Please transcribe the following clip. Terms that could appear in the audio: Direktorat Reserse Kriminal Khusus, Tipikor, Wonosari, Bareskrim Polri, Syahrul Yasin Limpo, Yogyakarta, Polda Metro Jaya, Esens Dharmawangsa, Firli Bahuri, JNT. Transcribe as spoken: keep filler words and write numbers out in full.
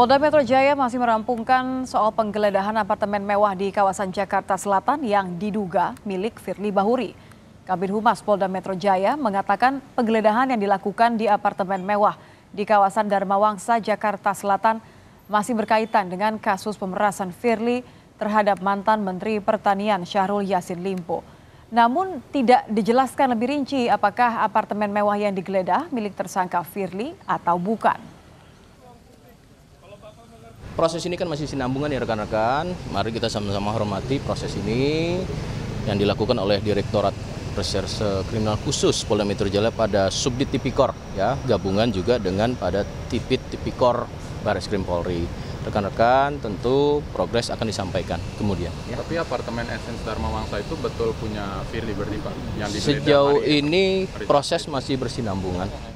Polda Metro Jaya masih merampungkan soal penggeledahan apartemen mewah di kawasan Jakarta Selatan yang diduga milik Firli Bahuri. Kabid Humas Polda Metro Jaya mengatakan penggeledahan yang dilakukan di apartemen mewah di kawasan Dharmawangsa, Jakarta Selatan masih berkaitan dengan kasus pemerasan Firli terhadap mantan Menteri Pertanian Syahrul Yasin Limpo. Namun tidak dijelaskan lebih rinci apakah apartemen mewah yang digeledah milik tersangka Firli atau bukan. Proses ini kan masih sinambungan ya rekan-rekan, mari kita sama-sama hormati proses ini yang dilakukan oleh Direktorat Reserse Kriminal Khusus Polda Metro Jaya pada Subdit Tipikor, ya, gabungan juga dengan pada Tipit Tipikor Bareskrim Polri. Rekan-rekan, tentu progres akan disampaikan kemudian. Ya. Tapi apartemen Esens Dharmawangsa itu betul punya Firli Bahuri, Pak? Yang digeledah sejauh hari ini hari proses masih bersinambungan.